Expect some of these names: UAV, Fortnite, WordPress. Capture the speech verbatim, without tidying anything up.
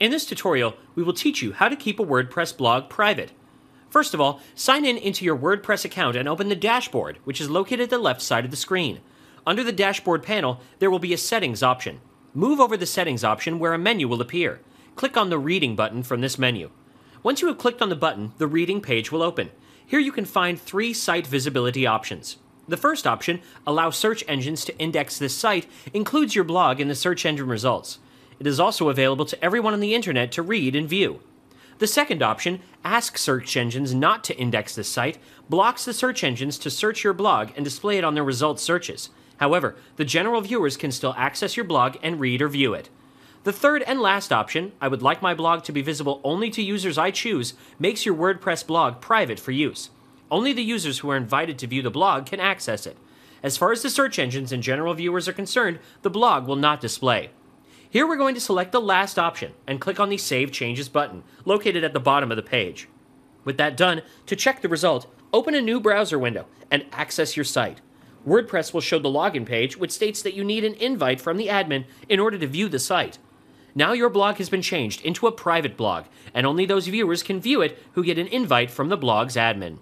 In this tutorial, we will teach you how to keep a WordPress blog private. First of all, sign in into your WordPress account and open the dashboard, which is located at the left side of the screen. Under the dashboard panel, there will be a settings option. Move over the settings option where a menu will appear. Click on the reading button from this menu. Once you have clicked on the button, the reading page will open. Here you can find three site visibility options. The first option, allow search engines to index this site, includes your blog in the search engine results. It is also available to everyone on the internet to read and view. The second option, ask search engines not to index this site, blocks the search engines to search your blog and display it on their results searches. However, the general viewers can still access your blog and read or view it. The third and last option, I would like my blog to be visible only to users I choose, makes your WordPress blog private for use. Only the users who are invited to view the blog can access it. As far as the search engines and general viewers are concerned, the blog will not display. Here we're going to select the last option and click on the Save Changes button, located at the bottom of the page. With that done, to check the result, open a new browser window and access your site. WordPress will show the login page, which states that you need an invite from the admin in order to view the site. Now your blog has been changed into a private blog, and only those viewers can view it who get an invite from the blog's admin.